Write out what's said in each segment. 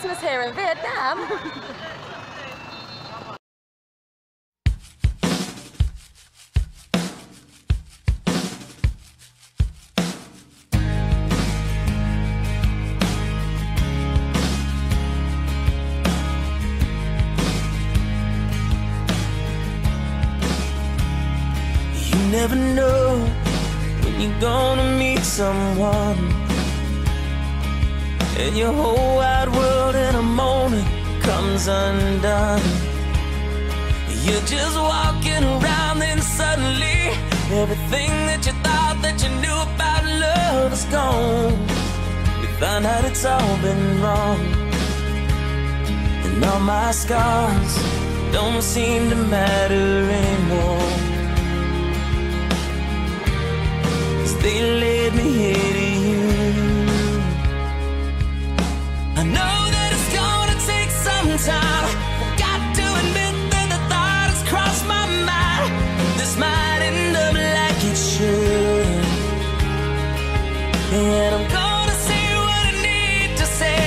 Christmas here in Vietnam. Never know when you're gonna meet someone, and your whole wide world in a moment comes undone. You're just walking around, then suddenly everything that you thought that you knew about love is gone. You find out it's all been wrong, and all my scars don't seem to matter anymore. They led me here to you. I know that it's gonna take some time. Got to admit that the thought has crossed my mind. This might end up like it should, and I'm gonna say what I need to say,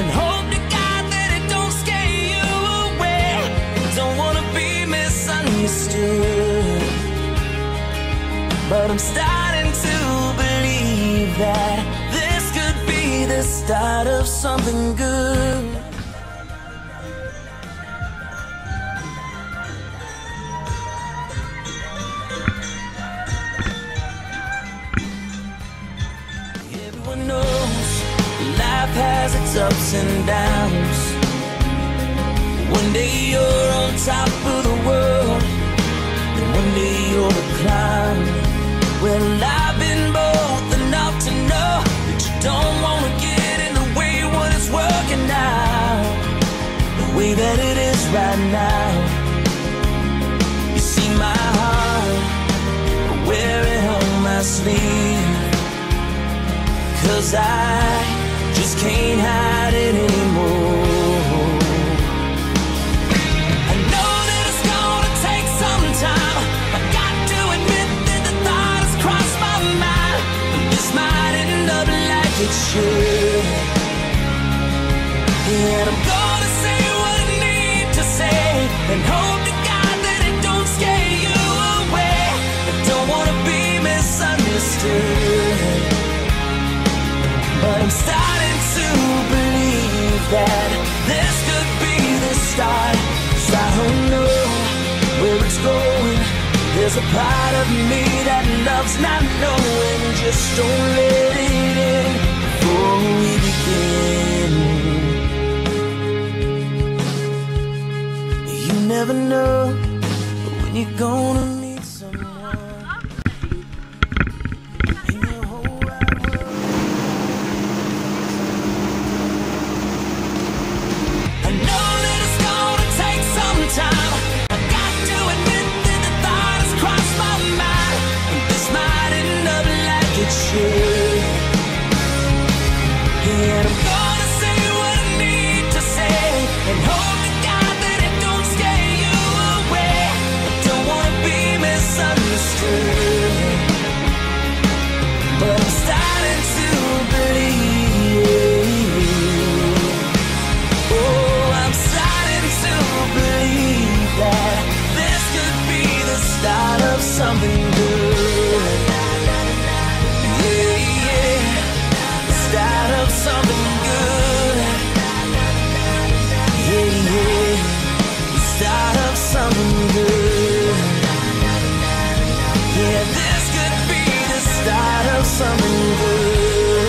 and hope to God that it don't scare you away. Don't wanna be misunderstood, but I'm starting to believe that this could be the start of something good. Everyone knows life has its ups and downs. One day you're on top of the world, and one day you're a clown. Well, I've been bold enough to know that you don't want to get in the way when it's working out the way that it is right now. You see my heart, I wear it on my sleeve, 'cause I just can't hide it anymore. It should, and I'm gonna say what I need to say, and hope to God that it don't scare you away. I don't wanna be misunderstood, but I'm starting to believe that this could be the start. 'Cause I don't know where it's going. There's a part of me that loves not knowing. Just don't let it in before we begin. You never know when you're gonna meet someone. In the whole wide world. I know that it's gonna take some time. I got to admit that the thought has crossed my mind, and this might end up like it should. And I'm gonna say what I need to say, and hope to God that it don't scare you away. I don't wanna be misunderstood, but I'm starting to believe. Oh, I'm starting to believe that this could be the start of something good. Start of something good. Yeah, yeah. Start of something good. Yeah, this could be the start of something good. Yeah,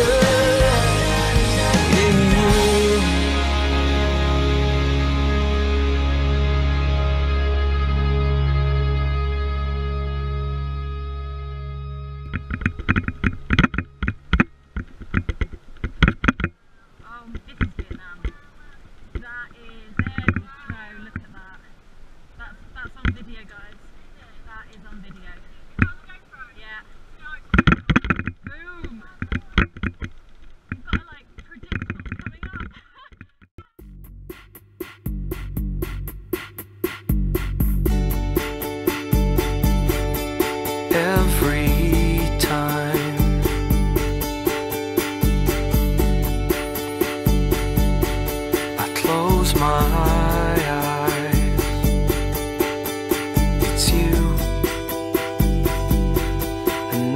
yeah.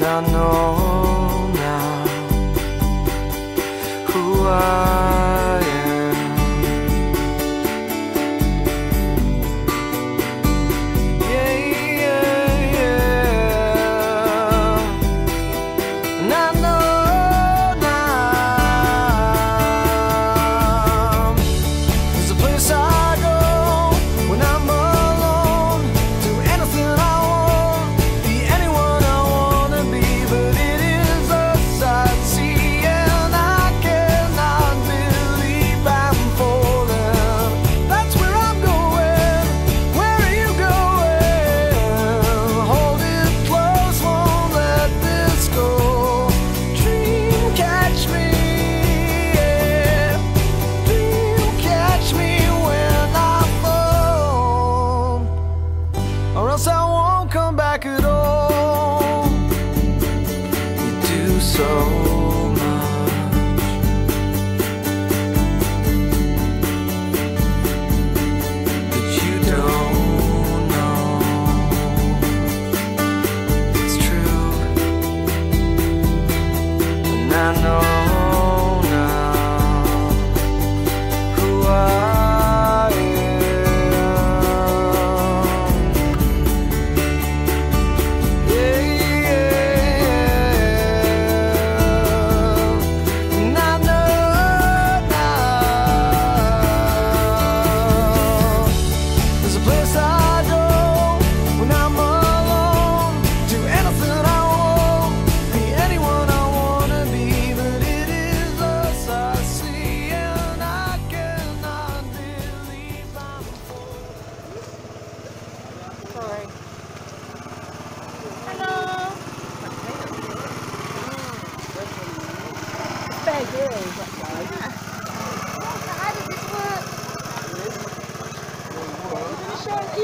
I know now who I am. Yeah, yeah, yeah. And I know now there's a place I go when I'm alone, do anything I come back at all. You do so much that you don't know it's true, and I know. Big. Yeah. How does this work? Are you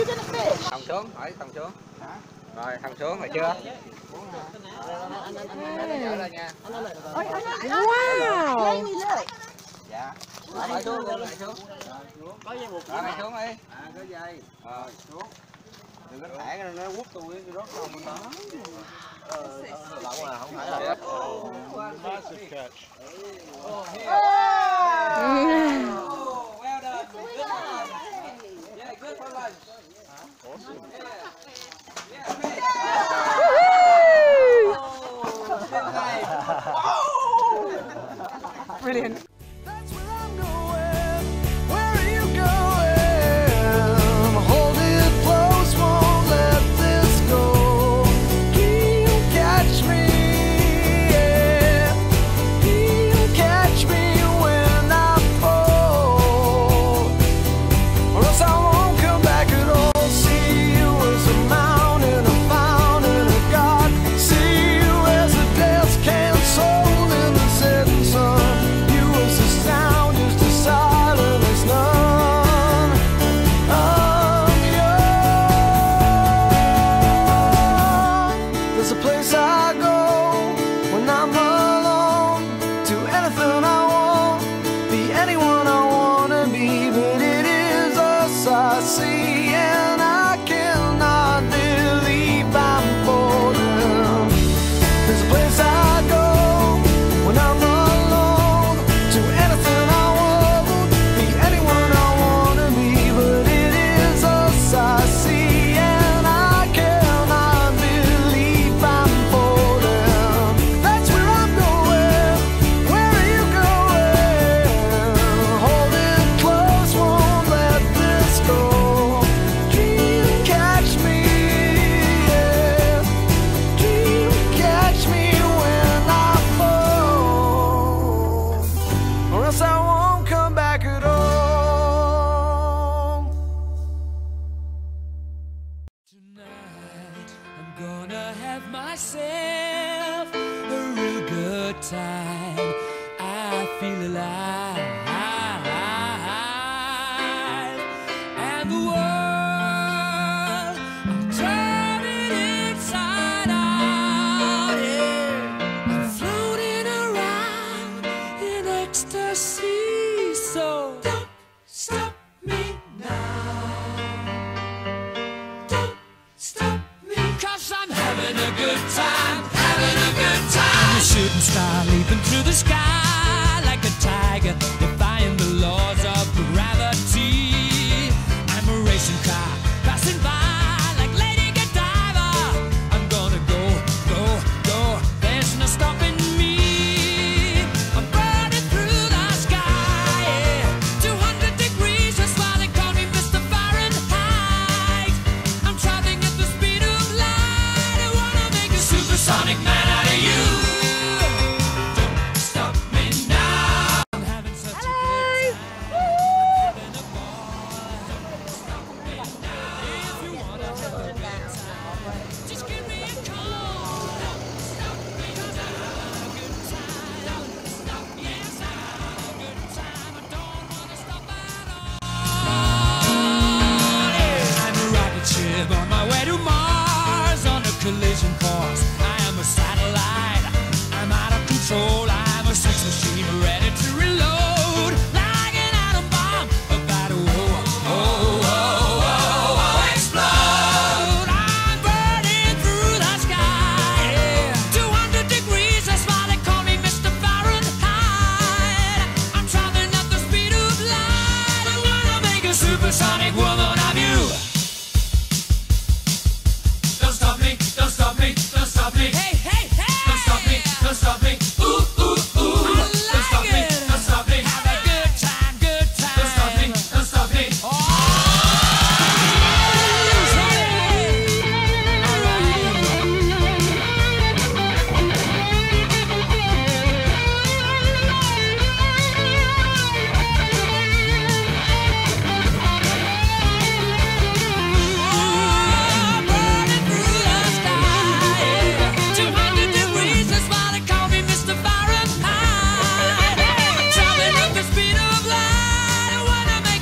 gonna fish? Thằng xuống, hỏi thằng xuống. Hả? Rồi thằng xuống rồi chưa? Wow. Dạ. Lại xuống, lại xuống. Có dây buộc lại xuống đi. À có dây. Rồi xuống. Đừng có thả cái nó quất tôi cái rớt đầu mình đó. Lẩu à, không phải là. Massive catch. Oh, here. Oh, well done. Good job. Yeah, good for lunch. Awesome. Yeah. Woohoo! Oh, still alive. Oh! Brilliant. Myself a real good time. I feel alive, and the world I'm turning inside out. Yeah. I'm floating around in ecstasy, so don't stop me now. Don't stop me, 'cause I'm having a good time, having a shooting star leaping through the sky like a tiger, defying the laws of gravity. I'm a racing car passing by like Lady Godiva. I'm gonna go, go, go. There's no stopping me. I'm burning through the sky, yeah. 200 degrees, that's why they call me Mr. Fahrenheit. I'm traveling at the speed of light. I wanna make a supersonic man out of you. On my way to Mars on a collision course. I am a satellite, I'm out of control. I'm a sex machine ready to reload like an atom bomb about to explode. I'm burning through the sky, yeah. 200 degrees, that's why they call me Mr. Fahrenheit. I'm traveling at the speed of light. I wanna make a supersonic woman of you.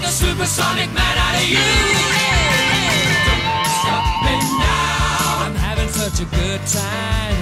Supersonic man out of you. Don't stop me now. I'm having such a good time.